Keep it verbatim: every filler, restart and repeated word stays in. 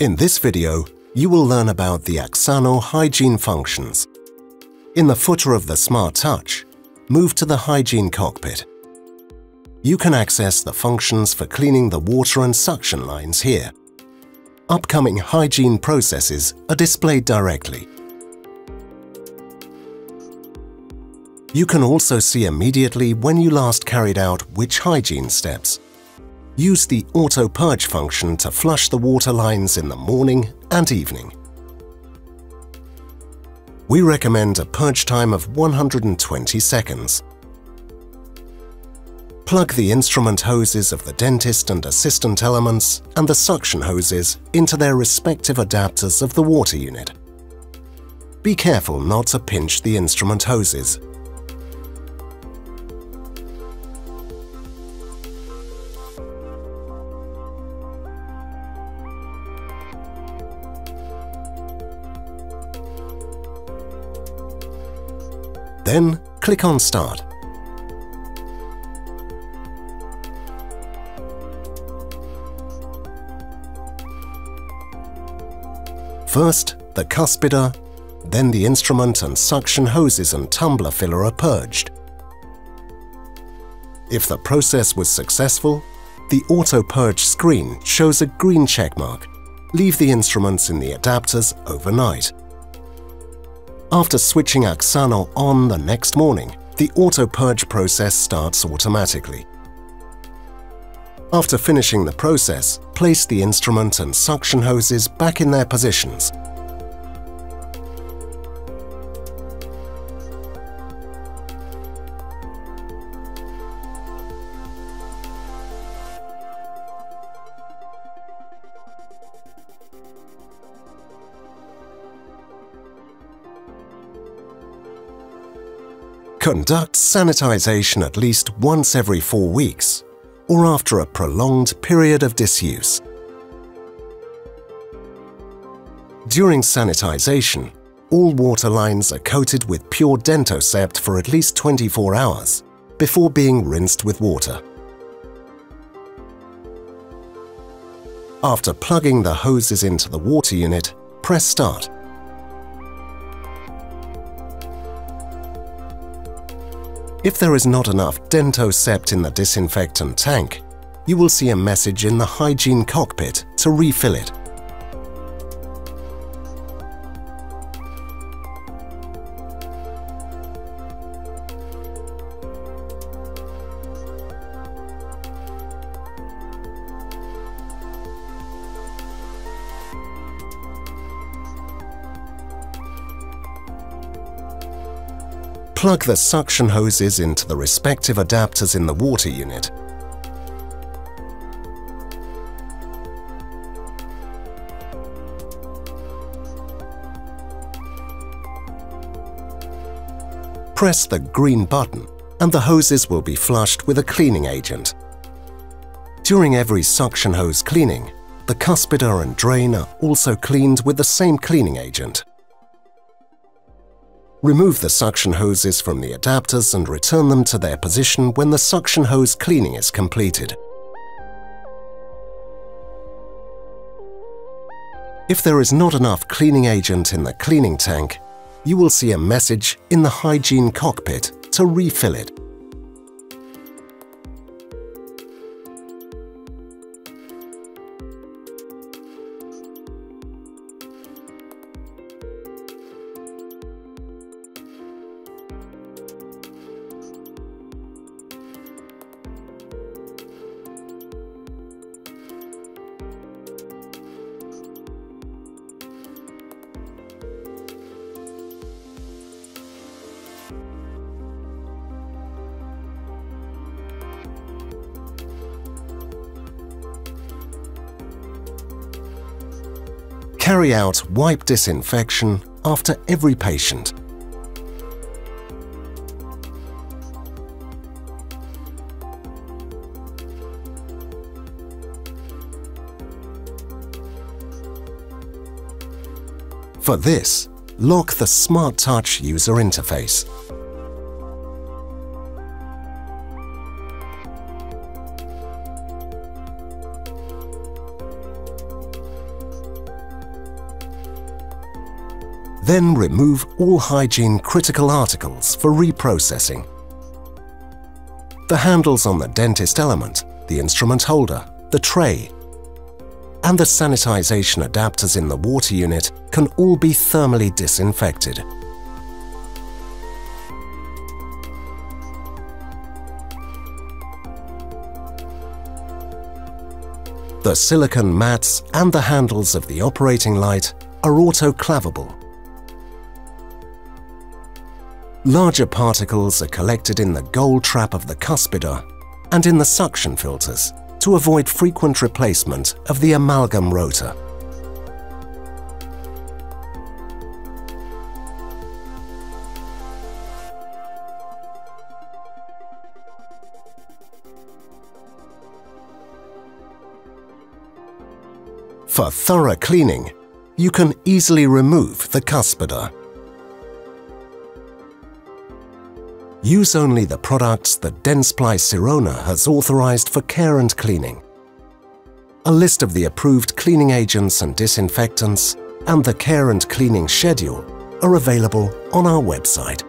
In this video, you will learn about the Axano hygiene functions. In the footer of the Smart Touch, move to the Hygiene Cockpit. You can access the functions for cleaning the water and suction lines here. Upcoming hygiene processes are displayed directly. You can also see immediately when you last carried out which hygiene steps. Use the Auto Purge function to flush the water lines in the morning and evening. We recommend a purge time of one hundred twenty seconds. Plug the instrument hoses of the dentist and assistant elements and the suction hoses into their respective adapters of the water unit. Be careful not to pinch the instrument hoses. Then, click on Start. First, the cuspider, then the instrument and suction hoses and tumbler filler are purged. If the process was successful, the Auto Purge screen shows a green checkmark. Leave the instruments in the adapters overnight. After switching Axano on the next morning, the Auto Purge process starts automatically. After finishing the process, place the instrument and suction hoses back in their positions. Conduct sanitization at least once every four weeks. Or after a prolonged period of disuse. During sanitization, all water lines are coated with pure Dentosept for at least twenty-four hours before being rinsed with water. After plugging the hoses into the water unit, press Start. If there is not enough Dentosept in the disinfectant tank, you will see a message in the Hygiene Cockpit to refill it. Plug the suction hoses into the respective adapters in the water unit. Press the green button and the hoses will be flushed with a cleaning agent. During every suction hose cleaning, the cuspider and drain are also cleaned with the same cleaning agent. Remove the suction hoses from the adapters and return them to their position when the suction hose cleaning is completed. If there is not enough cleaning agent in the cleaning tank, you will see a message in the Hygiene Cockpit to refill it. Carry out wipe disinfection after every patient. For this, lock the Smart Touch user interface. Then remove all hygiene critical articles for reprocessing. The handles on the dentist element, the instrument holder, the tray, and the sanitization adapters in the water unit can all be thermally disinfected. The silicone mats and the handles of the operating light are autoclavable. Larger particles are collected in the gold trap of the cuspidor and in the suction filters to avoid frequent replacement of the amalgam rotor. For thorough cleaning, you can easily remove the cuspidor. Use only the products that Dentsply Sirona has authorized for care and cleaning. A list of the approved cleaning agents and disinfectants and the care and cleaning schedule are available on our website.